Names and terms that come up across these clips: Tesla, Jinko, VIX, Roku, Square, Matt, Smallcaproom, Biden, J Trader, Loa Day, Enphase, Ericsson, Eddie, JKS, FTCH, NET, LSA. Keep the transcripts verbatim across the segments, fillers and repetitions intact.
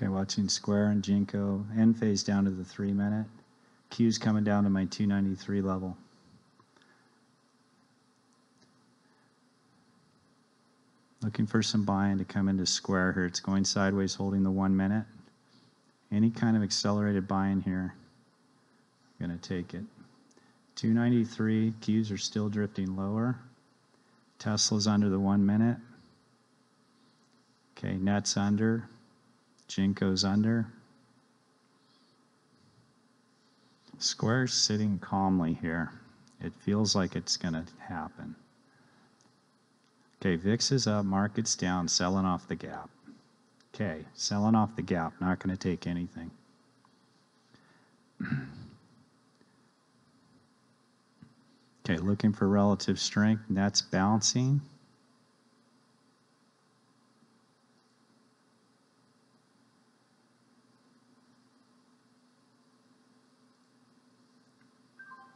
Okay, watching Square and Jinko. Enphase down to the three minute. Q's coming down to my two ninety-three level. Looking for some buy-in to come into Square here. It's going sideways, holding the one minute. Any kind of accelerated buy-in here, I'm gonna take it. two ninety-three, Q's are still drifting lower. Tesla's under the one minute. Okay, N E T's under. Jinko's under. Square's sitting calmly here. It feels like it's gonna happen. Okay, V I X is up, market's down, selling off the gap. Okay, selling off the gap, not going to take anything. Okay, looking for relative strength, that's bouncing.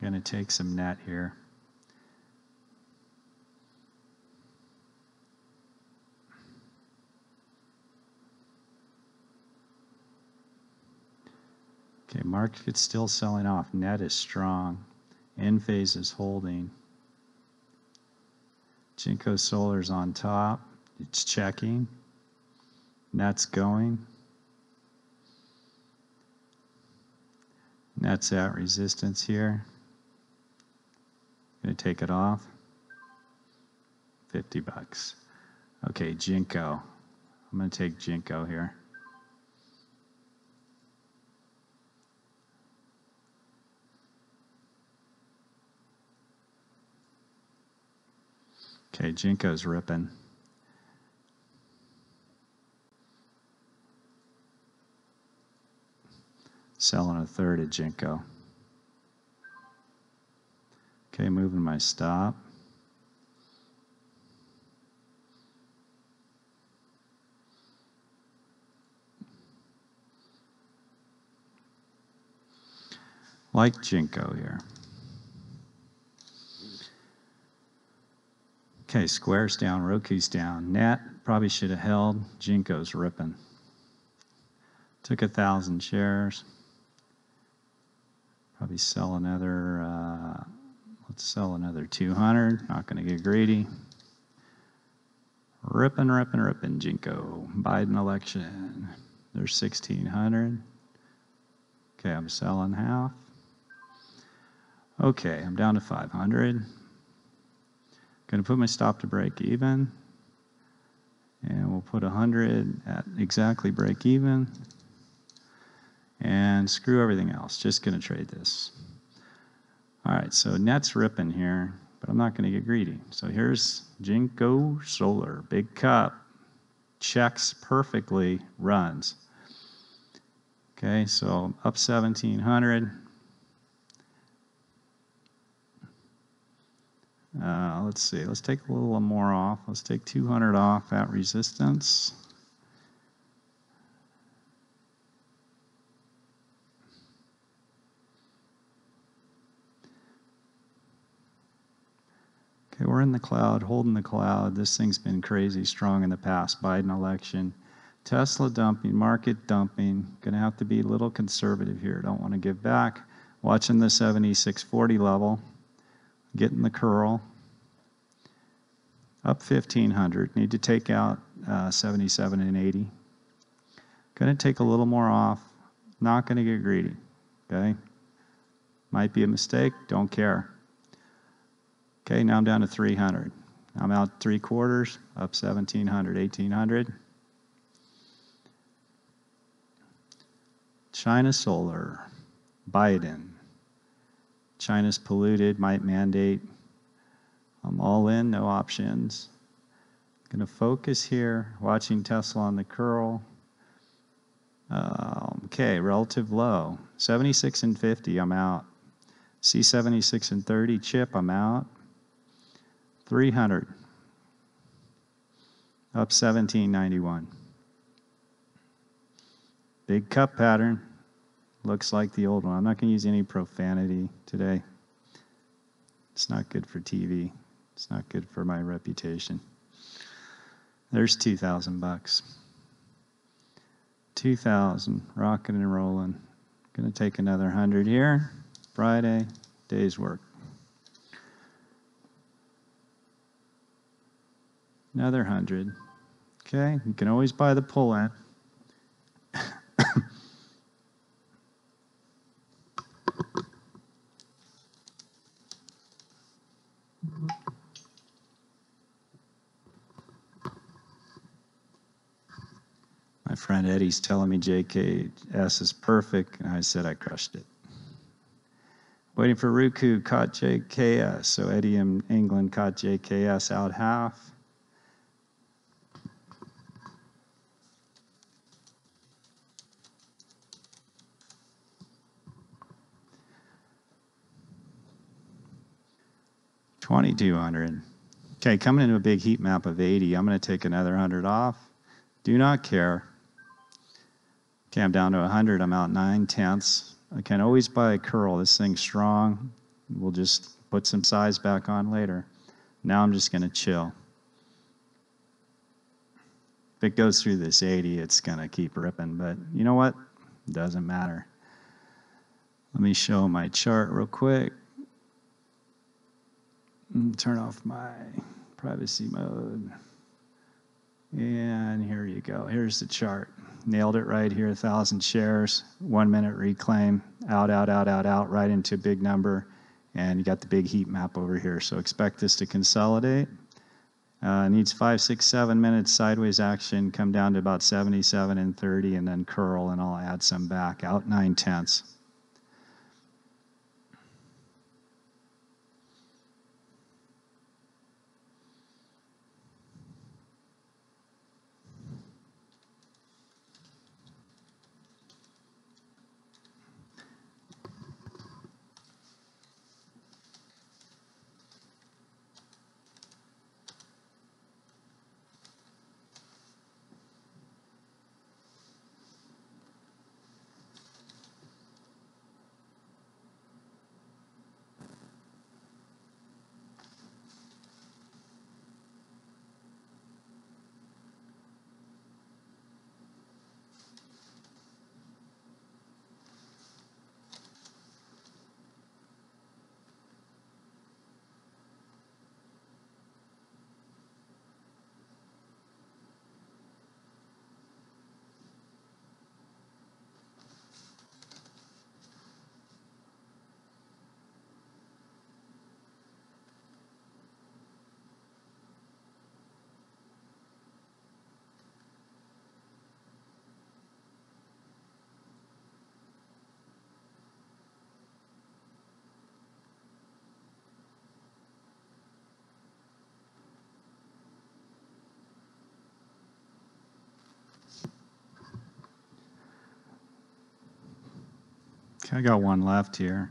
Going to take some N E T here. Okay, market's still selling off. N E T is strong. Enphase is holding. Jinko Solar's on top. It's checking. N E T's going. N E T's at resistance here. Gonna take it off. fifty bucks. Okay, Jinko. I'm gonna take Jinko here. Okay, Jinko's ripping. Selling a third at Jinko. Okay, moving my stop. Like Jinko here. Okay, Square's down, Roku's down. N E T probably should have held. Jinko's ripping. Took a thousand shares. Probably sell another, uh, let's sell another two hundred. Not going to get greedy. Ripping, ripping, ripping, Jinko. Biden election. There's sixteen hundred. Okay, I'm selling half. Okay, I'm down to five hundred. Going to put my stop to break even, and we'll put one hundred at exactly break even, and screw everything else. Just going to trade this. All right, so N E T's ripping here, but I'm not going to get greedy. So here's Jinko Solar, big cup, checks perfectly, runs. Okay, so up seventeen hundred. Uh, let's see, let's take a little more off. Let's take two hundred off at resistance. Okay, we're in the cloud, holding the cloud. This thing's been crazy strong in the past. Biden election. Tesla dumping, market dumping. Gonna have to be a little conservative here. Don't want to give back. Watching the seventy-six forty level. Getting the curl up fifteen hundred. Need to take out uh, seventy-seven and eighty. Gonna take a little more off. Not gonna get greedy. Okay, might be a mistake. Don't care. Okay, now I'm down to three hundred. I'm out three quarters. Up seventeen hundred, eighteen hundred. China Solar, Biden. China's polluted, might mandate. I'm all in, no options. I'm going to focus here, watching Tesla on the curl. Um, okay, relative low. seventy-six and fifty, I'm out. See seventy-six and thirty, chip, I'm out. three hundred. Up seventeen ninety-one. Big cup pattern. Looks like the old one. I'm not going to use any profanity today. It's not good for T V. It's not good for my reputation. There's two thousand bucks. two thousand, rocking and rolling. Gonna take another one hundred here. Friday, day's work. Another one hundred. Okay, you can always buy the pull-in. My friend Eddie's telling me J K S is perfect, and I said I crushed it. Waiting for Roku, caught J K S. So Eddie in England caught J K S out half. twenty-two hundred. Okay, coming into a big heat map of eighty. I'm going to take another one hundred off. Do not care. Okay, I'm down to one hundred. I'm out nine tenths. I can always buy a curl. This thing's strong. We'll just put some size back on later. Now I'm just going to chill. If it goes through this eighty, it's going to keep ripping. But you know what? It doesn't matter. Let me show my chart real quick. Turn off my privacy mode. And here you go. Here's the chart. Nailed it right here. one thousand shares, one minute reclaim, out, out, out, out, out, right into a big number. And you got the big heat map over here. So expect this to consolidate. Uh, needs five, six, seven minutes sideways action, come down to about seventy-seven and thirty, and then curl, and I'll add some back. Out nine tenths. I got one left here.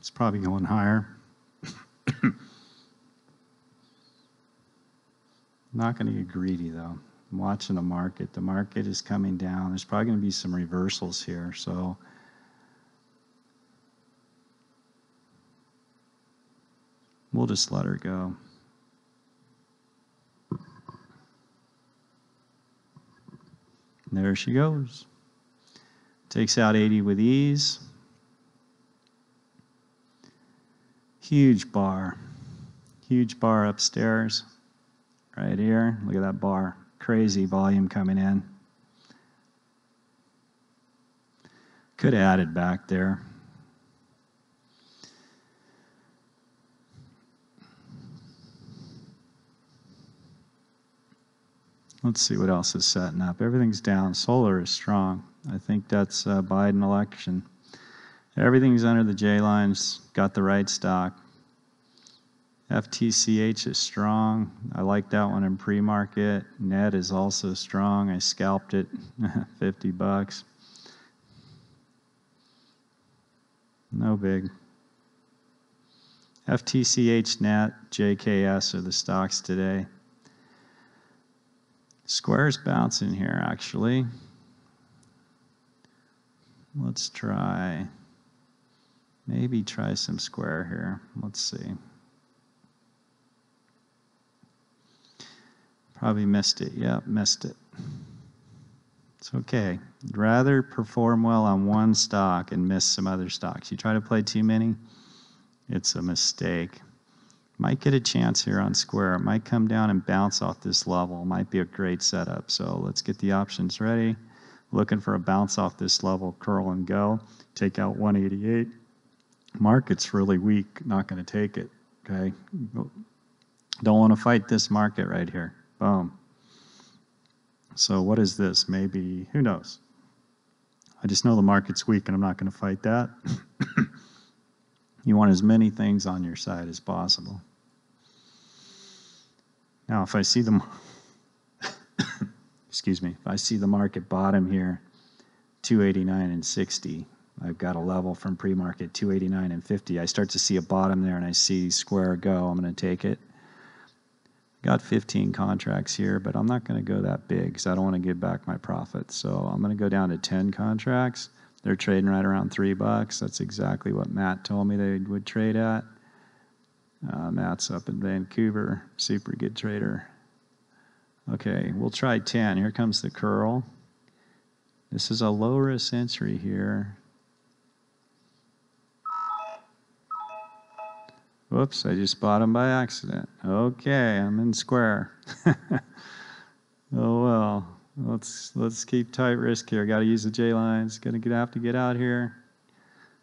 It's probably going higher. Not going to get greedy though. I'm watching the market. The market is coming down. There's probably going to be some reversals here. So we'll just let her go. And there she goes. Takes out eighty with ease. Huge bar. Huge bar upstairs. Right here. Look at that bar. Crazy volume coming in. Could have added back there. Let's see what else is setting up. Everything's down. Solar is strong. I think that's uh, Biden election. Everything's under the J lines, got the right stock. F T C H is strong. I like that one in pre-market. N E T is also strong. I scalped it, fifty bucks. No big. F T C H, N E T, J K S are the stocks today. Square's bouncing here, actually. Let's try, maybe try some Square here. Let's see. Probably missed it. Yep, missed it. It's okay. You'd rather perform well on one stock and miss some other stocks. You try to play too many, it's a mistake. Might get a chance here on Square. It might come down and bounce off this level. Might be a great setup. So let's get the options ready. Looking for a bounce off this level, curl and go. Take out one eighty-eight. Market's really weak, not going to take it, okay? Don't want to fight this market right here. Boom. So what is this? Maybe, who knows? I just know the market's weak and I'm not going to fight that. You want as many things on your side as possible. Now, if I see the, excuse me, if I see the market bottom here, two eighty-nine and sixty, I've got a level from pre-market, two eighty-nine and fifty. I start to see a bottom there and I see Square go, I'm going to take it. Got fifteen contracts here, but I'm not going to go that big because I don't want to give back my profit. So I'm going to go down to ten contracts. They're trading right around three bucks. That's exactly what Matt told me they would trade at. Uh, Matt's up in Vancouver, super good trader. Okay, we'll try ten. Here comes the curl. This is a low risk entry here. Whoops, I just bought them by accident. Okay, I'm in Square. Oh well. Let's let's keep tight risk here. Got to use the J lines. Gonna get, have to get out here.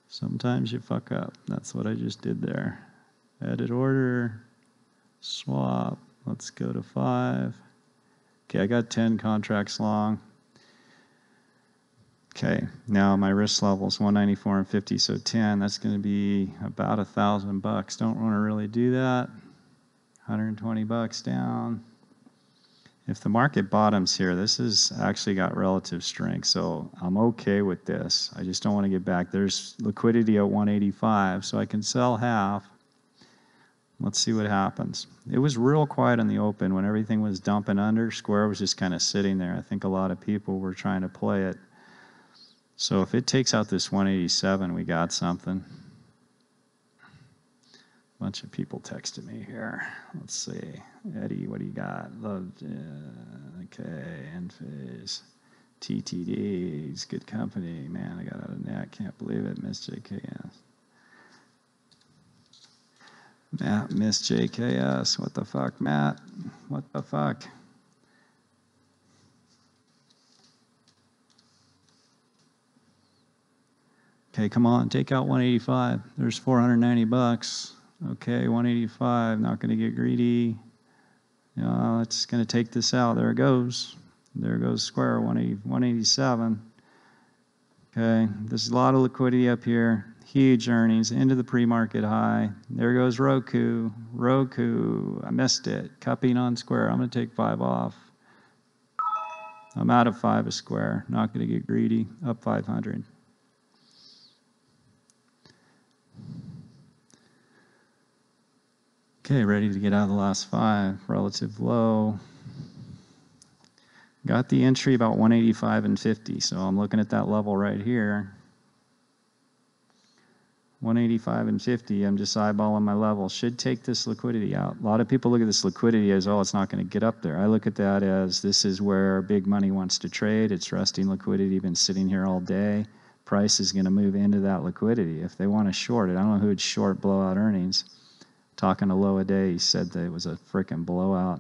Sometimes you fuck up. That's what I just did there. Edit order, swap. Let's go to five. Okay, I got ten contracts long. Okay, now my risk level is one ninety-four and fifty, so ten. That's going to be about a thousand bucks. Don't want to really do that. one hundred twenty bucks down. If the market bottoms here, this has actually got relative strength, so I'm okay with this. I just don't want to get back. There's liquidity at one eighty-five, so I can sell half. Let's see what happens. It was real quiet in the open when everything was dumping under. Square was just kind of sitting there. I think a lot of people were trying to play it. So if it takes out this one eighty-seven, we got something. Bunch of people texted me here. Let's see. Eddie, what do you got? Love, uh, okay, Enphase. T T Ds, good company. Man, I got out of N E T. Can't believe it. Missed J K S. Matt missed J K S. What the fuck, Matt? What the fuck? Okay, come on. Take out one eighty-five. There's four hundred ninety bucks. Okay, one eighty-five, not going to get greedy. No, it's going to take this out. There it goes. There goes Square, one eighty, one eighty-seven. Okay, there's a lot of liquidity up here. Huge earnings into the pre-market high. There goes Roku. Roku, I missed it. Cupping on Square. I'm going to take five off. I'm out of five of Square. Not going to get greedy. Up five hundred. Okay, ready to get out of the last five, relative low. Got the entry about one eighty-five and fifty, so I'm looking at that level right here. one eighty-five and fifty, I'm just eyeballing my level. Should take this liquidity out. A lot of people look at this liquidity as, oh, it's not going to get up there. I look at that as this is where big money wants to trade. It's resting liquidity, been sitting here all day. Price is going to move into that liquidity. If they want to short it, I don't know who would short blowout earnings. Talking to Loa Day, he said that it was a freaking blowout.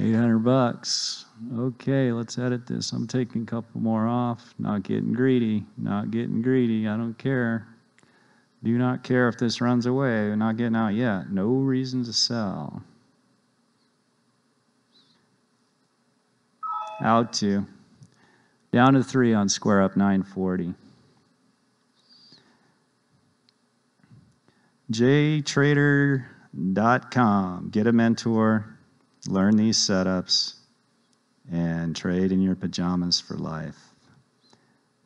eight hundred bucks. Okay, let's edit this. I'm taking a couple more off. Not getting greedy. Not getting greedy. I don't care. Do not care if this runs away. Not getting out yet. No reason to sell. Out to. Down to three on Square, up nine forty. J trader dot com. Get a mentor. Learn these setups. And trade in your pajamas for life.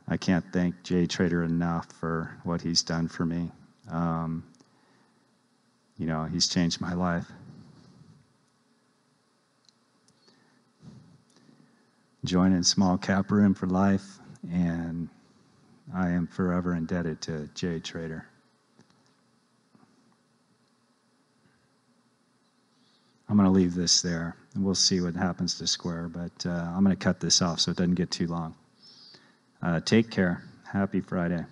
I can't thank J Trader enough for what he's done for me. Um, you know, he's changed my life. Joining Small Cap Room for life, and I am forever indebted to Jay Trader. I'm going to leave this there, and we'll see what happens to Square, but uh, I'm going to cut this off so it doesn't get too long. Uh, take care. Happy Friday.